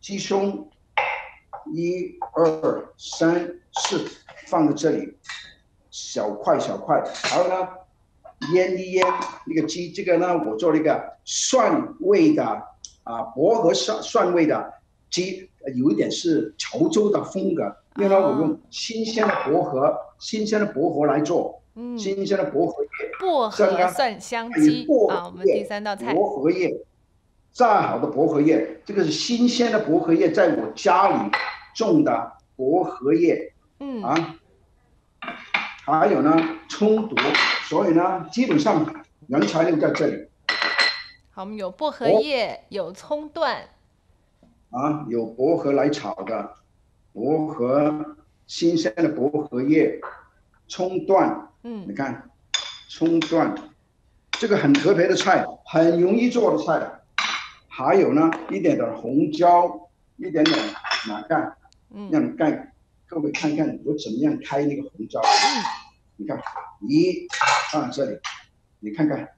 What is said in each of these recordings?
鸡胸，1、2、3、4，放在这里，小块小块。然后呢，腌一腌那个鸡，这个呢，我做了一个蒜味的薄荷蒜味的鸡，有一点是潮州的风格。因为呢，我用新鲜的薄荷来做，新鲜的薄荷叶，薄荷蒜香鸡啊，我们第三道菜，薄荷叶。 炸好的薄荷叶，这个是新鲜的薄荷叶，在我家里种的薄荷叶，还有呢，葱毒，所以呢，基本上原材料在这里。好，我们有薄荷叶，有葱段，有薄荷来炒的，薄荷新鲜的薄荷叶，葱段，你看，葱段，这个很特别的菜，很容易做的菜的。 还有呢，一点点红椒，一点点马盖，让各位看看我怎么样开那个红椒。你看，放在这里，你看看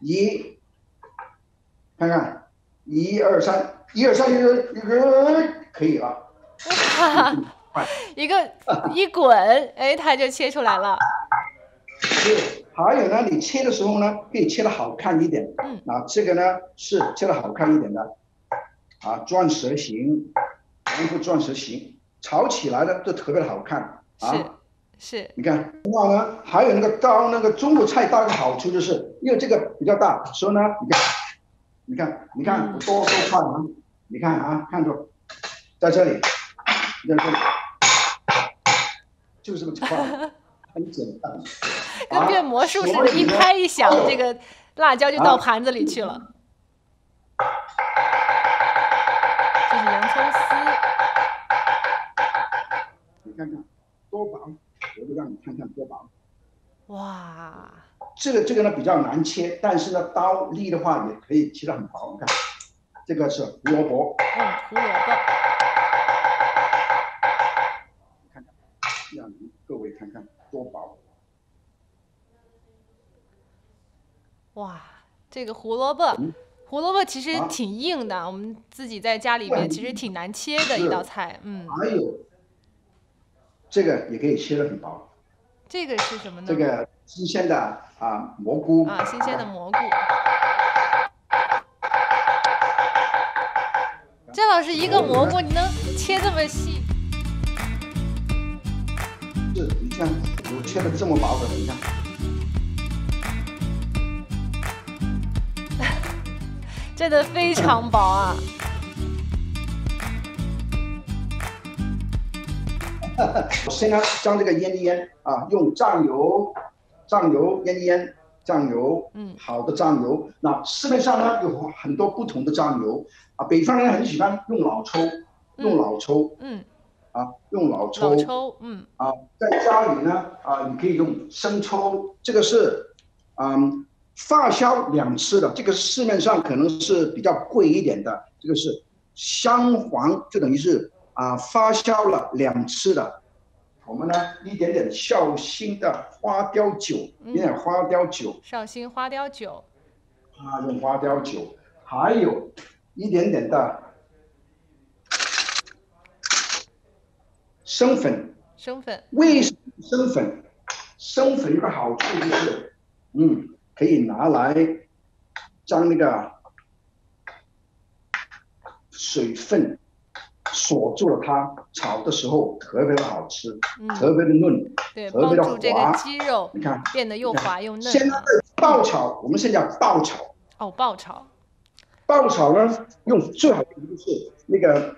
，1、2、3，可以了。一滚，哎，它就切出来了。对。 还有呢，你切的时候呢，可以切的好看一点。这个呢是切的好看一点的，钻石形，全部钻石形，炒起来呢就特别的好看。是。你看，另外呢，还有那个刀，那个中国菜刀的好处就是，因为这个比较大，所以呢，你看，我多看啊，你看啊，看住，在这里，就是这么快。很简单，跟变魔术似的，一拍一响，这个辣椒就到盘子里去了。这是洋葱丝，你看看多薄，我就让你看看多薄。哇，这个呢比较难切，但是呢刀力的话也可以切得很薄。你看，这个是胡萝卜，看看，让各位看看。 多薄！哇，这个胡萝卜其实挺硬的，我们自己在家里面其实挺难切的一道菜。还有这个也可以切得很薄。这个是什么呢？这个新鲜的蘑菇新鲜的蘑菇。郑老师，一个蘑菇你能切这么细？是，你看。 我切的这么薄的，你看，真的非常薄啊！我先呢，将这个腌一腌用酱油腌一腌，酱油，好的酱油。那市面上呢有很多不同的酱油北方人很喜欢用老抽，用老抽，在家里呢，你可以用生抽，这个是，发酵2次的，这个市面上可能是比较贵一点的，这个是香黄，就等于是发酵了2次的，我们呢一点点绍兴的花雕酒，绍兴花雕酒，用花雕酒，还有一点点的。 生粉，为什么生粉？生粉有个好处就是，可以拿来将那个水分锁住了它，炒的时候特别的好吃，特别的嫩，特别的滑。这个鸡肉你看变得又滑又嫩。现在爆炒，我们现在叫爆炒。爆炒呢，用最好的就是那个。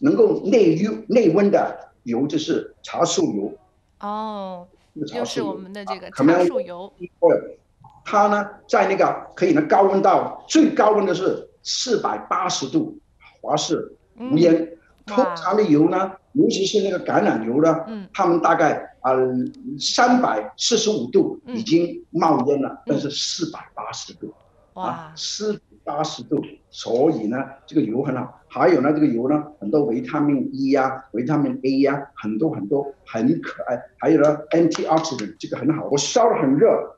能够内温的油就是茶树油。就是我们的这个茶树油。它呢，在那个可以呢高温到最高温的是480度华氏无烟。通常的油呢，尤其是那个橄榄油呢，他们大概345度已经冒烟了，但是480度。啊，40-80度，所以呢，这个油很好。还有呢，这个油呢，很多维他命 E 呀、维他命 A 呀，很多，很可爱。还有呢 ，antioxidant 这个很好。我烧得很热，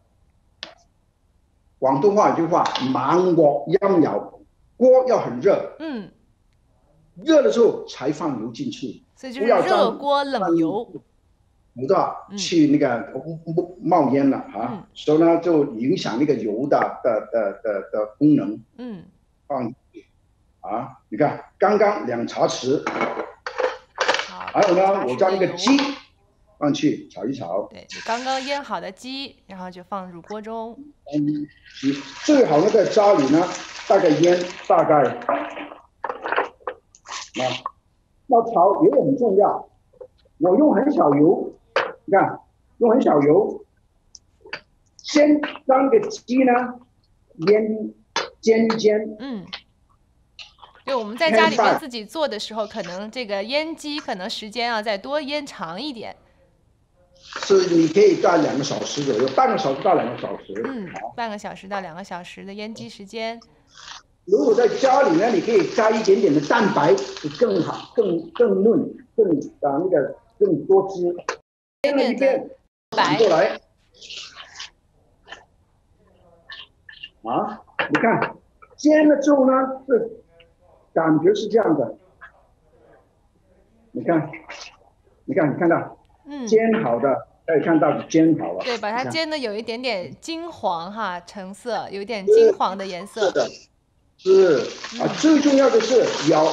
广东话有句话，猛鑊陰油，鍋要很热。嗯。热的时候才放油进去，所以就是热锅冷油。 不到去那个冒烟了哈、啊，所以呢就影响那个油的功能。嗯，放啊，你看刚刚2茶匙，还有呢，我将一个鸡放去炒一炒。对，刚刚腌好的鸡，然后就放入锅中。嗯，你最好呢在家里呢，大概腌大概啊，要炒也很重要，我用很少油。 你看，用很少油，先当个鸡呢，煎一煎。嗯，对，我们在家里面自己做的时候，可能这个腌鸡可能时间要再多腌长一点。是，你可以到2个小时左右，半个小时到2个小时。嗯，半个小时到2个小时的腌鸡时间。如果在家里呢，你可以加一点点的蛋白，就更好，更嫩，更那个更多汁。 一点白过来啊！你看煎了之后呢，是感觉是这样的。你看到？嗯，煎好的，可以看到煎好了。对，把它煎的有一点点金黄哈，橙色，有一点金黄的颜色。是的，是啊，最重要的是油，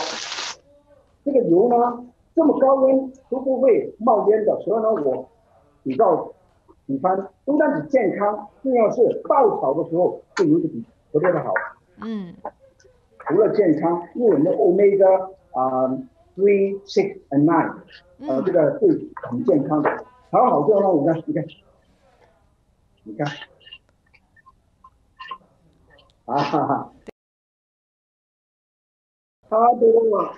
这个油呢。 这么高温都不会冒烟的，所以呢，我比较喜欢，不但是健康，重要是爆炒的时候对油比昨天的好。嗯，除了健康，因为我们 omega 3, 6 and 9，这个对很健康的。炒好之后呢，你看，啊哈哈，差不多了。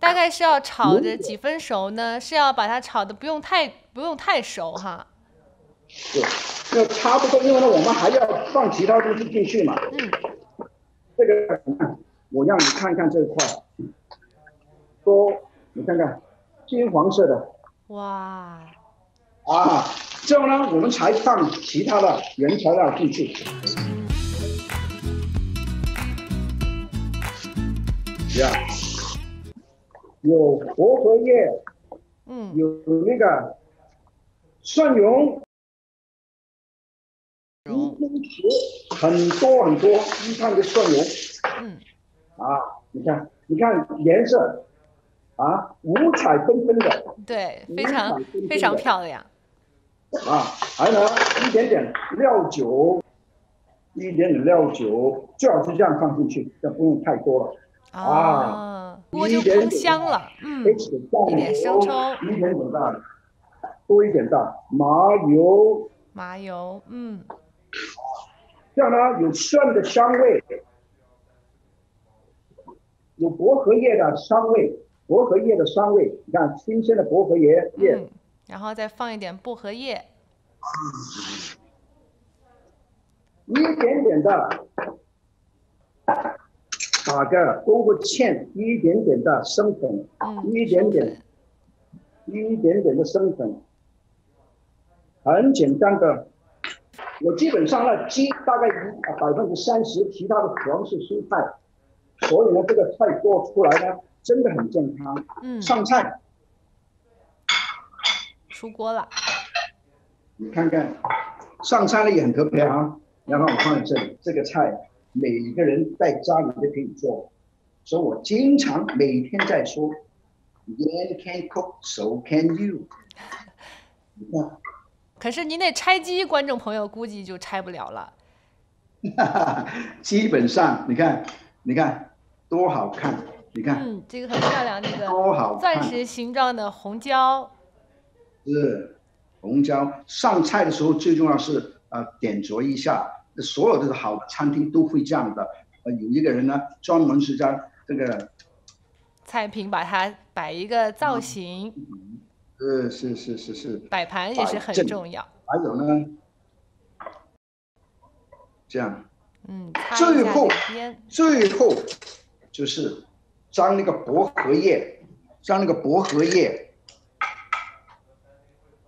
大概是要炒着几分熟呢？是要把它炒的不用太熟哈。对，就差不多，因为呢，我们还要放其他东西进去嘛。嗯。这个我让你看看这一块，多你看看，金黄色的。哇。啊，之后呢，我们才放其他的原材料进去。Yeah。 有薄荷叶，嗯，有那个蒜蓉，很多，你看这蒜蓉，嗯，啊，你看颜色，啊，五彩缤纷的，对，非常漂亮，啊，还有一点点料酒，最好是这样放进去，这不用太多了。 啊，锅就烹香了，嗯，一点生抽，多一点蛋，麻油，嗯，这样呢有蒜的香味，有薄荷叶的香味，你看新鲜的薄荷叶，嗯，然后再放一点薄荷叶，一点点的。 打个勾个芡，一点点的生粉，很简单的。我基本上呢，鸡大概30%，其他的全是蔬菜，所以呢，这个菜做出来呢，真的很健康。嗯。上菜。出锅了。你看看，上菜呢也很特别啊。然后我放在这里，这个菜。 每一个人在家里都可以做，所以我经常每天在说 ，Man can cook, so can you。可是您那拆机，观众朋友估计就拆不了了。基本上，你看，多好看！你看，嗯，这个很漂亮，那个钻石形状的红椒。是，红椒上菜的时候最重要是点缀一下。 所有的好的餐厅都会这样的，有一个人呢专门是将这个菜品把它摆一个造型，是，摆盘也是很重要。还有呢，这样，最后就是将那个薄荷叶，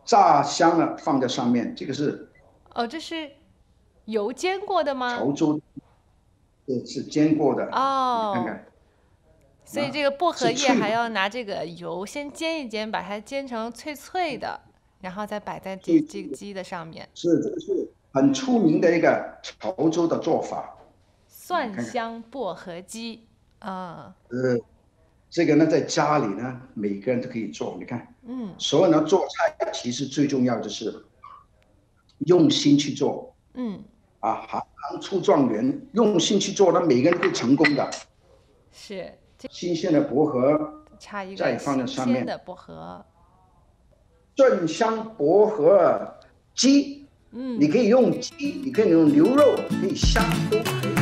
炸香了放在上面，这个是。哦，这是油煎过的吗？潮州，对，是煎过的。哦，看看。所以这个薄荷叶还要拿这个油先煎一煎，把它煎成脆脆的，然后再摆在这个鸡的上面。是，这是很出名的一个潮州的做法。蒜香薄荷鸡啊。这个呢，在家里呢，每个人都可以做。你看，所以呢，做菜其实最重要就是用心去做。行行出状元，用心去做，那每个人会成功的。是。新鲜的薄荷，再放在上面。新鲜的薄荷。蒜香薄荷鸡，你可以用鸡，你可以用牛肉，可以虾都可以。